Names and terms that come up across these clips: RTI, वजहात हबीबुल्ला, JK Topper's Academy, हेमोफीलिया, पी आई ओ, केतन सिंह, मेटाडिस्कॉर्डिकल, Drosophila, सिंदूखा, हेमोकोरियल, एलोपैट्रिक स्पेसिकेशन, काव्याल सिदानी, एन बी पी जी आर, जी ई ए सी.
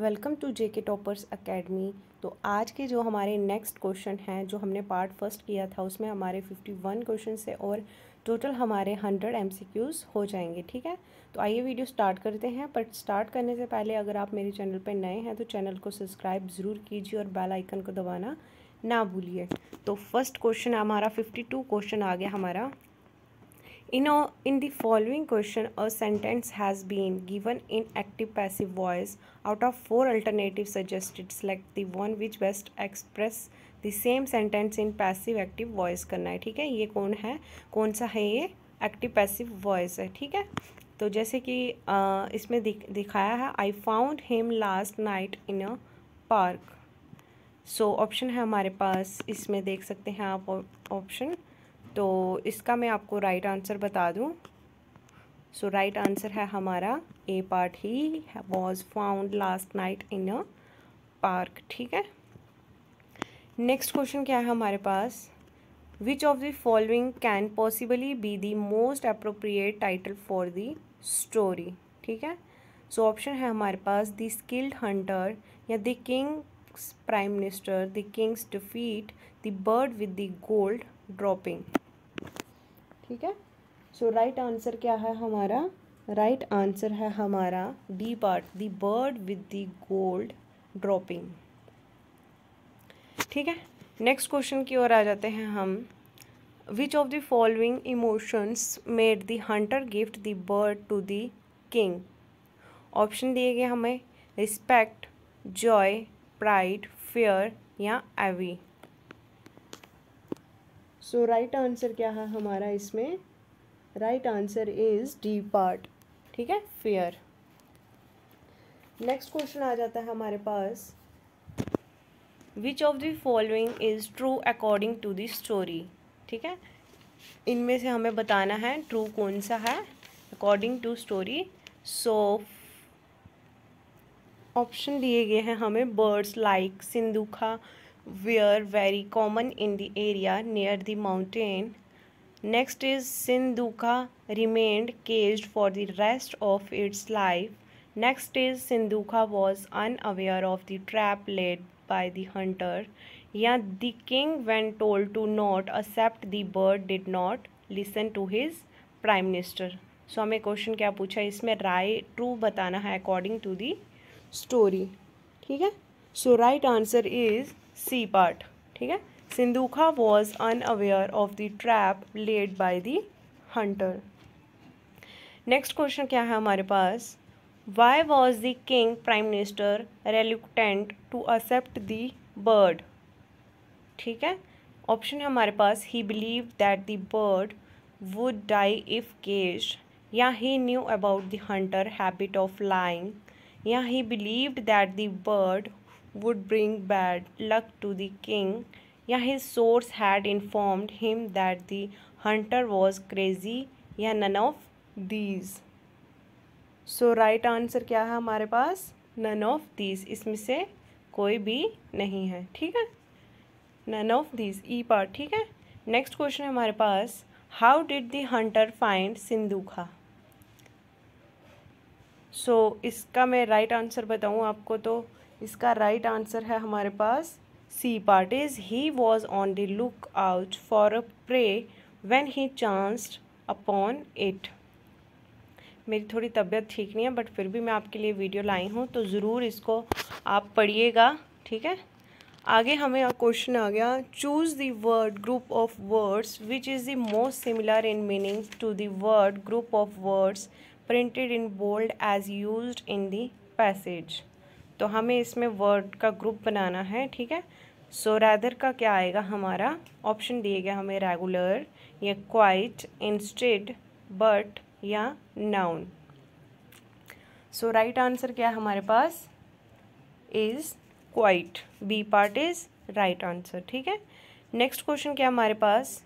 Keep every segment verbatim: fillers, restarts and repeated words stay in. Welcome to JK toppers academy. तो आज के जो हमारे नेक्स्ट क्वेश्चन हैं, जो हमने पार्ट फर्स्ट किया था उसमें हमारे इक्यावन क्वेश्चन से और टोटल हमारे सौ एमसीक्यूज़ हो जाएंगे। ठीक है, तो आइए वीडियो स्टार्ट करते हैं। बट स्टार्ट करने से पहले अगर आप मेरे चैनल पर नए हैं तो चैनल को सब्सक्राइब ज़रूर कीजिए और बेल आइकन को दबाना ना भूलिए। तो फर्स्ट क्वेश्चन हमारा बावन क्वेश्चन आ गया हमारा। In in the following question a sentence has been given in active passive voice. Out of four alternative suggested select the one which best express the same sentence in passive active voice करना है। ठीक है, ये कौन है, कौन सा है, ये एक्टिव पैसिव वॉइस है। ठीक है, तो जैसे कि आ, इसमें दिख, दिखाया है I found him last night in a park. So option है हमारे पास, इसमें देख सकते हैं आप ऑप्शन। तो इसका मैं आपको राइट right आंसर बता दूं। सो राइट आंसर है हमारा A part he, was found last night in a park. ठीक है, नेक्स्ट क्वेश्चन क्या है हमारे पास, which of the following can possibly be the most appropriate title for the story. ठीक है, सो so, ऑप्शन है हमारे पास द स्किल्ड हंटर या the king's prime minister, the king's defeat, the bird with the gold dropping. ठीक है, so right answer क्या है हमारा, राइट right आंसर है हमारा D part, the bird with the gold dropping. ठीक है, नेक्स्ट क्वेश्चन की ओर आ जाते हैं हम। Which of the following emotions made the hunter gift the bird to the king. Option दिए गए हमें रिस्पेक्ट, जॉय, प्राइड, फियर या एवी। सो राइट आंसर क्या है हमारा इसमें, right answer is D part. ठीक है, फेयर। नेक्स्ट क्वेश्चन आ जाता है हमारे पास, which of the following is true according to the story. ठीक है, इनमें से हमें बताना है ट्रू कौन सा है according to story. So option दिए गए हैं हमें birds like सिंदूखा were very common in the area near the mountain. Next is Sindhuka remained caged for the rest of its life. Next is Sindhuka was unaware of the trap laid by the hunter. Yeah, the king when told to not accept the bird did not listen to his prime minister. So हमें question क्या पूछा इसमें, right true बताना है according to the story. ठीक है, so right answer is C part. ठीक है, सिंदूखा was unaware of the trap laid by the hunter. Next question क्या है हमारे पास, why was the king prime minister reluctant to accept the bird. ठीक है, ऑप्शन है हमारे पास he believe that the bird would die if cage, या he knew about the hunter habit of lying, या he believed that the bird would bring bad luck to the king, या his source had informed him that the hunter was crazy, या none of these. So right answer क्या है हमारे पास, none of these, इसमें से कोई भी नहीं है। ठीक है, none of these E part। ठीक है, next question है हमारे पास, how did the hunter find सिंदूखा। So इसका मैं right answer बताऊँ आपको तो इसका राइट right आंसर है हमारे पास C part is he was on the look out for a prey when he chanced upon it. मेरी थोड़ी तबीयत ठीक नहीं है बट फिर भी मैं आपके लिए वीडियो लाई हूँ, तो ज़रूर इसको आप पढ़िएगा। ठीक है, आगे हमें क्वेश्चन आ गया, choose the word group of words which is the most similar in meaning to the word group of words printed in bold as used in the passage. तो हमें इसमें वर्ड का ग्रुप बनाना है। ठीक है, सो रैदर का क्या आएगा हमारा, ऑप्शन दिए गया हमें रेगुलर या क्वाइट, इंस्टेड, बट या नाउन। सो राइट आंसर क्या है हमारे पास is quite, B part is right answer. ठीक है, नेक्स्ट क्वेश्चन क्या हमारे पास,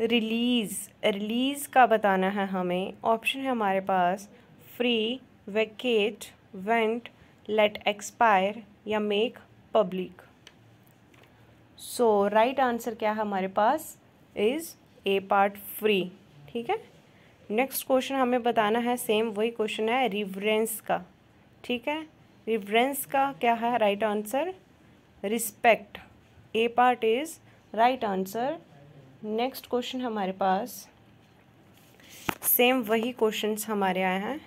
रिलीज, रिलीज का बताना है हमें। ऑप्शन है हमारे पास free, vacate, vent, let expire या make public. So right answer क्या है हमारे पास इज़ ए पार्ट फ्री। ठीक है, नेक्स्ट क्वेश्चन हमें बताना है, सेम वही क्वेश्चन है रिवरेंस का। ठीक है, रिवरेंस का क्या है right answer, respect. A part is right answer. Next question हमारे पास सेम वही क्वेश्चंस हमारे आए हैं,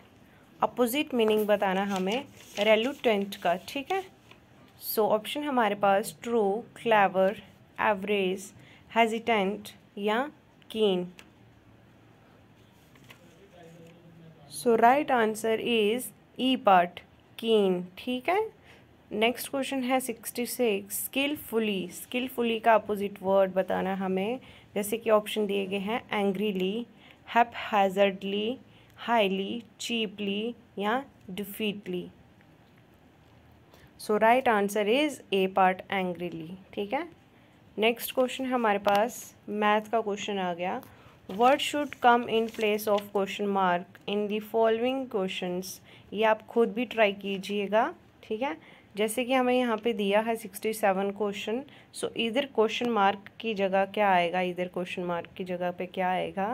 अपोजिट मीनिंग बताना हमें रेलुटेंट का, ठीक है. सो so, ऑप्शन हमारे पास ट्रू, क्लेवर, एवरेज, हेजिटेंट या keen. So right answer is E part, keen, ठीक है. नेक्स्ट क्वेश्चन है सिक्सटी सिक्स स्किलफुली. स्किलफुली का अपोजिट वर्ड बताना हमें, जैसे कि ऑप्शन दिए गए हैं एंग्रीली, हैपहैज़र्डली, हाईली, चीपली या डिफीटली. So right answer is A part, angrily, ठीक है. नेक्स्ट क्वेश्चन हमारे पास मैथ का क्वेश्चन आ गया. Word should come in place of question mark in the following questions. ये आप खुद भी ट्राई कीजिएगा, ठीक है. जैसे कि हमें यहाँ पे दिया है सिक्सटी सेवन क्वेश्चन. सो इधर क्वेश्चन मार्क की जगह क्या आएगा, इधर क्वेश्चन मार्क की जगह पे क्या आएगा,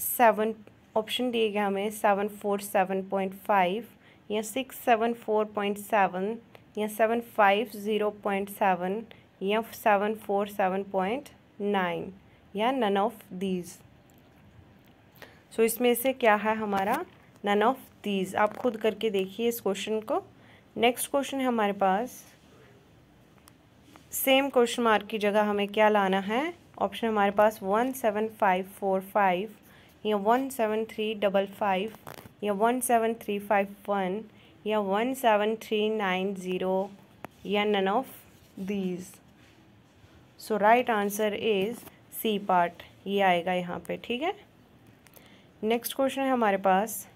सेवन. ऑप्शन दिए गए हमें seven four seven point five या six seven four point seven या seven five zero point seven या seven four seven point nine या नन ऑफ दीज. सो इसमें से क्या है हमारा नन ऑफ दीज. आप खुद करके देखिए इस क्वेश्चन को. नेक्स्ट क्वेश्चन है हमारे पास सेम क्वेश्चन मार्क की जगह हमें क्या लाना है. ऑप्शन हमारे पास one seven five four five या one seven three double five या one seven three five one या one seven three nine zero या none of these. So right answer is C part, ये आएगा यहाँ पे, ठीक है. नेक्स्ट क्वेश्चन है हमारे पास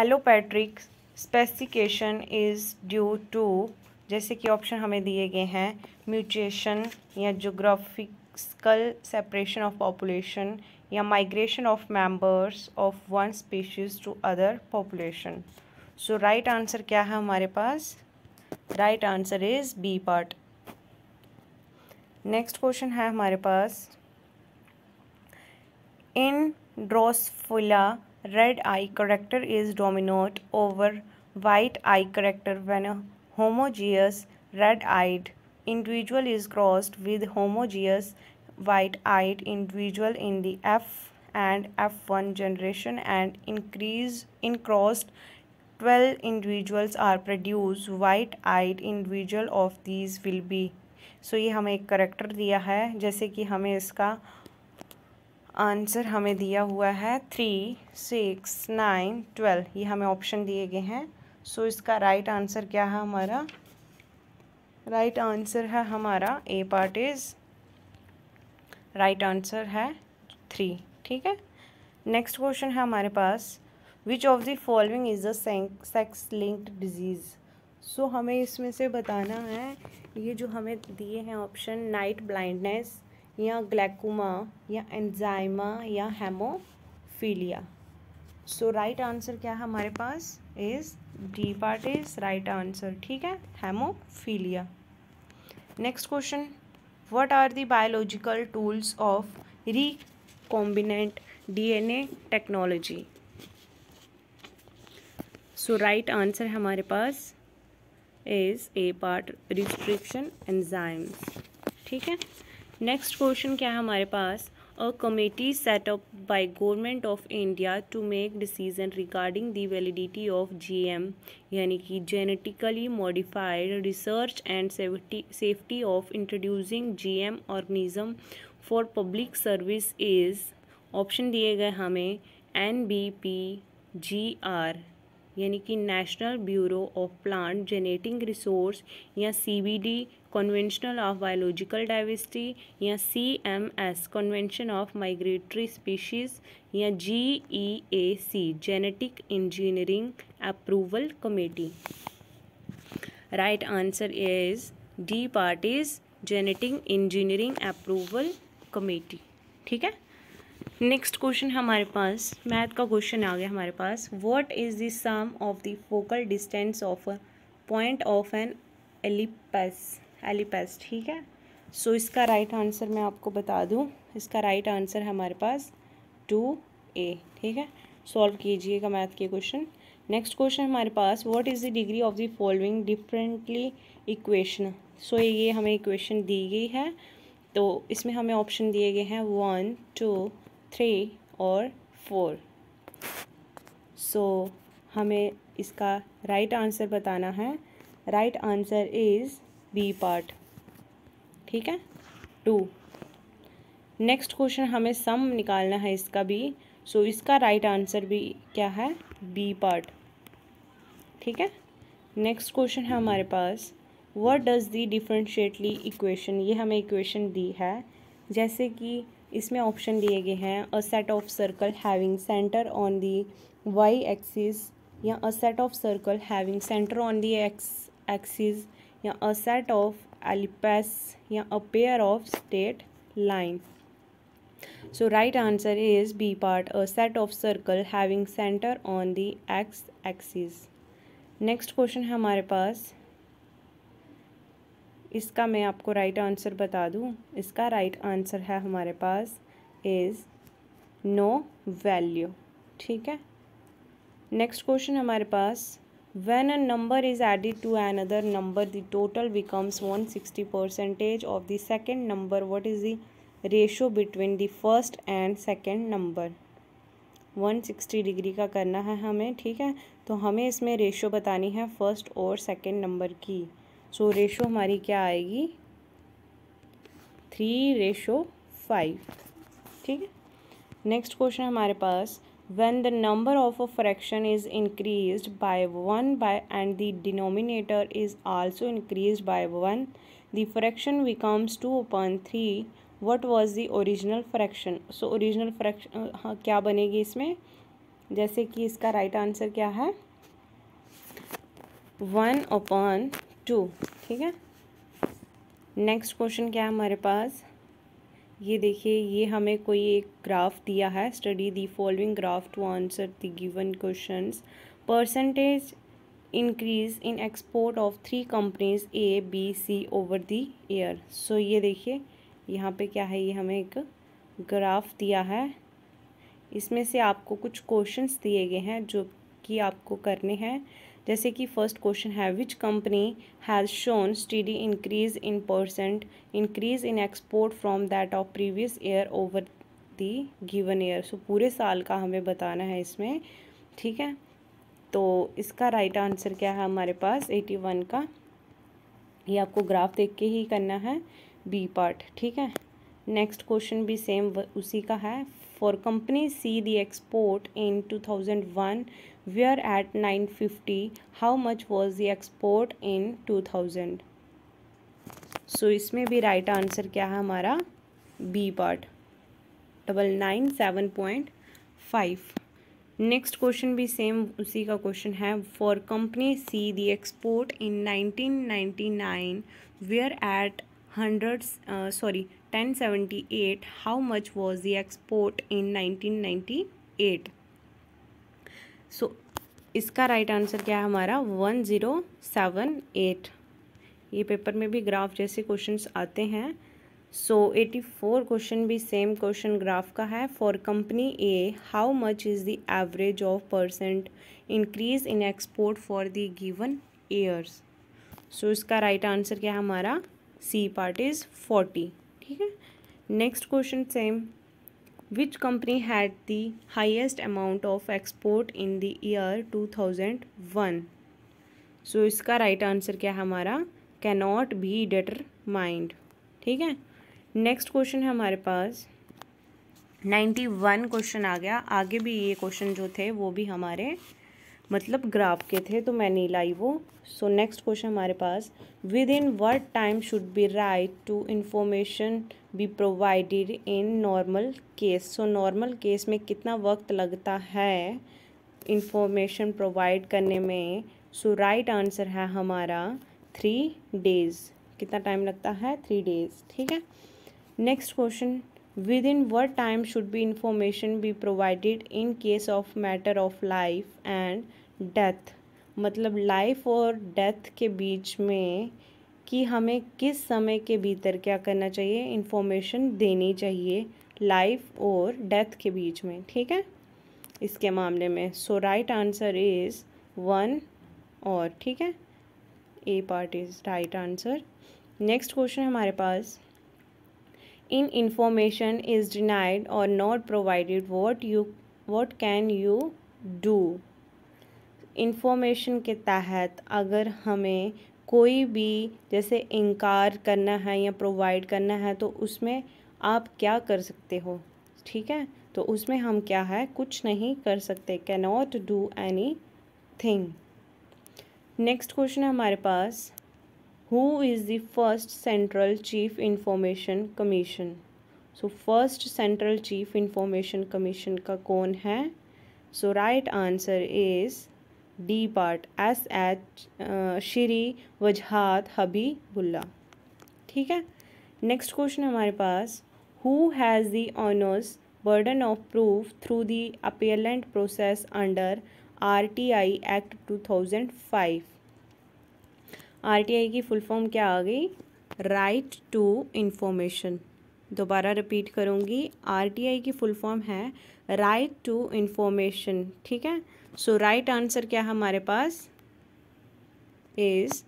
एलोपैट्रिक स्पेसिकेशन is due to, जैसे कि ऑप्शन हमें दिए गए हैं म्यूटेशन या जोग्राफिकल सेपरेशन ऑफ पॉपुलेशन या migration of members of one species to other population. So right answer क्या है हमारे पास, right answer is B part. Next question है हमारे पास in ड्रोसफिला red eye character is dominate over white eye character when a homozygous red eyed individual is crossed with होमोजियस white-eyed individual in the F and F one generation and increase in crossed twelve individuals are produced. White-eyed individual of these will be. So ये हमें एक character दिया है, जैसे कि हमें इसका answer हमें दिया हुआ है थ्री सिक्स नाइन ट्वेल्व, ये हमें ऑप्शन दिए गए हैं. सो so, इसका राइट right आंसर क्या है हमारा, राइट right आंसर है हमारा A part is right answer है थ्री, ठीक है. नेक्स्ट क्वेश्चन है हमारे पास which of the following is the sex linked disease. So हमें इसमें से बताना है, ये जो हमें दिए हैं ऑप्शन नाइट ब्लाइंडनेस या ग्लैकोमा या एंजाइमा या हेमोफीलिया. सो राइट आंसर क्या है हमारे पास is D part is right answer, ठीक है, हेमोफीलिया. Next question What are the biological tools of recombinant D N A technology? So right answer हमारे पास is A part restriction enzymes, ठीक है. Next question क्या है हमारे पास, A committee set up by government of India to make decision regarding the validity of G M, यानी कि genetically modified research and safety safety of introducing G M organism for public service is. ऑप्शन दिए गए हमें N B P G R यानी कि National Bureau of Plant Genetic Resource या C B D Convention of Biological Diversity या C M S Convention of Migratory Species या G E A C Genetic Engineering Approval Committee. Right answer is D part is Genetic Engineering Approval Committee, ठीक है. Next question हमारे पास math का question आ गया हमारे पास. What is the sum of the focal distance of a point of an ellipse ellipse, ठीक है. सो so, इसका राइट right आंसर मैं आपको बता दूं, इसका राइट right आंसर हमारे पास टू ए, ठीक है. सॉल्व कीजिएगा मैथ के क्वेश्चन. नेक्स्ट क्वेश्चन हमारे पास, what is the degree of the following differently equation. So ये हमें इक्वेशन दी गई है, तो इसमें हमें ऑप्शन दिए गए हैं वन टू थ्री और फोर। सो हमें इसका राइट आंसर बताना है। Right answer is B part, ठीक है, टू। नेक्स्ट क्वेश्चन हमें सम निकालना है इसका भी। सो so, इसका राइट आंसर भी क्या है, बी पार्ट, ठीक है। नेक्स्ट क्वेश्चन है हमारे पास, what does the differentially equation. ये हमें इक्वेशन दी है, जैसे कि इसमें ऑप्शन दिए गए हैं a set of circle having centre on the Y axis, या a set of circle having centre on the X axis, या अ सेट ऑफ एलिप्स, या a pair of straight line. So right answer is B part, a set of circle having centre on the X axis. Next question है हमारे पास, इसका मैं आपको right answer बता दूं। इसका राइट आंसर है हमारे पास इज़ नो वैल्यू, ठीक है। नेक्स्ट क्वेश्चन हमारे पास, when a number is added to an other number the total becomes one sixty percentage of the second number, what is the ratio between the first and second number. One sixty degree का करना है हमें, ठीक है, तो हमें इसमें ratio बतानी है फर्स्ट और सेकेंड नंबर की। सो so, रेशो हमारी क्या आएगी, थ्री रेशो फाइव, ठीक है। नेक्स्ट क्वेश्चन हमारे पास, when the number of a fraction is increased by one by and the denominator is also increased by one, the fraction becomes two upon three, what was the original fraction. So original fraction हाँ क्या बनेगी इसमें, जैसे कि इसका right right answer क्या है, one upon two, ठीक है। नेक्स्ट क्वेश्चन क्या है हमारे पास, ये देखिए, ये हमें कोई एक ग्राफ दिया है, study the following graph to answer the given questions. Percentage increase in export of three companies A B C over the year. So ये देखिए यहाँ पे क्या है, ये हमें एक ग्राफ दिया है, इसमें से आपको कुछ क्वेश्चंस दिए गए हैं जो कि आपको करने हैं। जैसे कि फर्स्ट क्वेश्चन है, which company has shown study increase in percent increase in export from that of previous year over the given year. So पूरे साल का हमें बताना है इसमें, ठीक है। तो इसका राइट right आंसर क्या है हमारे पास, एटी वन का। ये आपको ग्राफ देख के ही करना है, बी पार्ट, ठीक है। नेक्स्ट क्वेश्चन भी सेम उसी का है, for company C the export in two thousand one were eight nine fifty how much was the export in two thousand. So इसमें भी राइट right आंसर क्या है हमारा, B part, double nine seven point five. Next question भी same उसी का question है, for company C the export in nineteen ninety nine were eight hundred sorry ten seventy eight how much was the export in nineteen ninety eight. So इसका right answer क्या है हमारा, one zero seven eight. ये paper में भी graph जैसे questions आते हैं। सो एटी फोर क्वेश्चन भी सेम क्वेश्चन ग्राफ का है, for company A how much is the average of percent increase in export for the given years. So इसका राइट आंसर क्या है हमारा, सी पार्ट इज़ फोर्टी, ठीक है। Next question same, which company had the highest amount of export in the year two thousand one. So इसका right answer क्या है हमारा, कैनॉट बी डिटरमाइंड, ठीक है। नेक्स्ट क्वेश्चन है हमारे पास नाइन्टी वन क्वेश्चन आ गया। आगे भी ये क्वेश्चन जो थे वो भी हमारे मतलब ग्राफ के थे, तो मैं नहीं लाई वो। सो नेक्स्ट क्वेश्चन हमारे पास, within what time should be right to information be provided in normal case. So normal case में कितना वक्त लगता है इंफॉर्मेशन प्रोवाइड करने में। सो राइट आंसर है हमारा थ्री डेज। कितना टाइम लगता है, थ्री डेज, ठीक है। Next question, within what time should be information be provided in case of matter of life and death. मतलब लाइफ और डेथ के बीच में कि हमें किस समय के भीतर क्या करना चाहिए, इंफॉर्मेशन देनी चाहिए लाइफ और डेथ के बीच में, ठीक है, इसके मामले में। So right answer is one और, ठीक है, A part is right answer. Next question हमारे पास, इन इंफॉर्मेशन इज डिनाइड और not provided what you what can you do. Information के तहत अगर हमें कोई भी जैसे इनकार करना है या प्रोवाइड करना है तो उसमें आप क्या कर सकते हो, ठीक है, तो उसमें हम क्या है कुछ नहीं कर सकते, can not do any thing. Next question है हमारे पास, who is the first central chief information commission. So first central chief information commission का कौन है? So right answer is D part, S H Shri वजहात हबीबुल्ला, ठीक है। नेक्स्ट क्वेश्चन हमारे पास, who has the onus burden of proof through the appellate process under R T I act two thousand five. R T I की full form क्या आ गई? Right to information. दोबारा repeat करूँगी, आर टी आई की full form है right to information, ठीक है। सो राइट आंसर क्या है हमारे पास इज़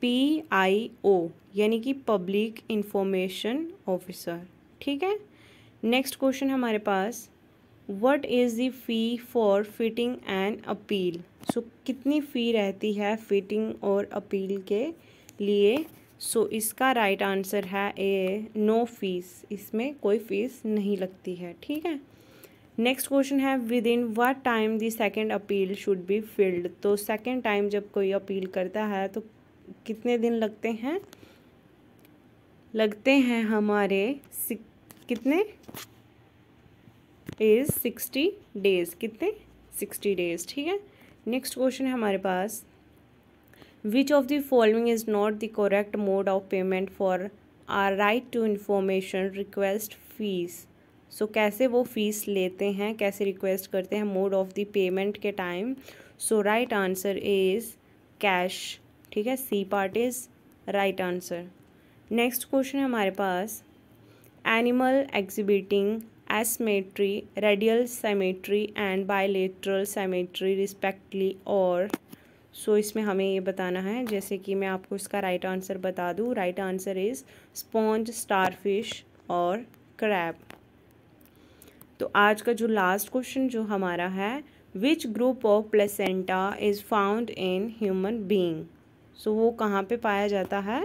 पी आई ओ, यानी कि पब्लिक इंफॉर्मेशन ऑफिसर, ठीक है। नेक्स्ट क्वेश्चन हमारे पास, what is the fee for fitting and appeal. So कितनी फ़ी रहती है फिटिंग और अपील के लिए? सो so, इसका राइट right आंसर है ए नो फीस, इसमें कोई फीस नहीं लगती है, ठीक है। नेक्स्ट क्वेश्चन है, within what time the second appeal should be field. तो सेकंड टाइम जब कोई अपील करता है तो कितने दिन लगते हैं? लगते हैं हमारे कितने इज़ सिक्सटी डेज़, कितने सिक्सटी डेज़, ठीक है। नेक्स्ट क्वेश्चन है हमारे पास, which of the following is not the correct mode of payment for are right to information request fees. So कैसे वो फीस लेते हैं, कैसे रिक्वेस्ट करते हैं मोड ऑफ द पेमेंट के time. So right answer is cash, ठीक है, C part is right answer. Next question है हमारे पास, animal exhibiting asymmetry, radial symmetry and bilateral symmetry respectively और। सो so, इसमें हमें ये बताना है, जैसे कि मैं आपको इसका राइट right आंसर बता दूँ, right answer is sponge, starfish और क्रैब। तो आज का जो लास्ट क्वेश्चन जो हमारा है, which group of placenta is found in human being. So वो कहाँ पे पाया जाता है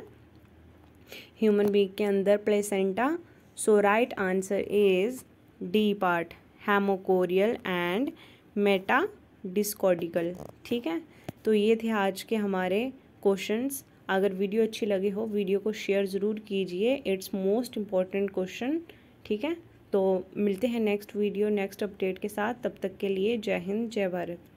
ह्यूमन बींग के अंदर placenta? So right answer is D part, हेमोकोरियल and मेटाडिस्कॉर्डिकल, ठीक है। तो ये थे आज के हमारे क्वेश्चंस। अगर वीडियो अच्छी लगी हो वीडियो को शेयर ज़रूर कीजिए, इट्स मोस्ट इम्पॉर्टेंट क्वेश्चन, ठीक है। तो मिलते हैं नेक्स्ट वीडियो नेक्स्ट अपडेट के साथ, तब तक के लिए जय हिंद जय भारत।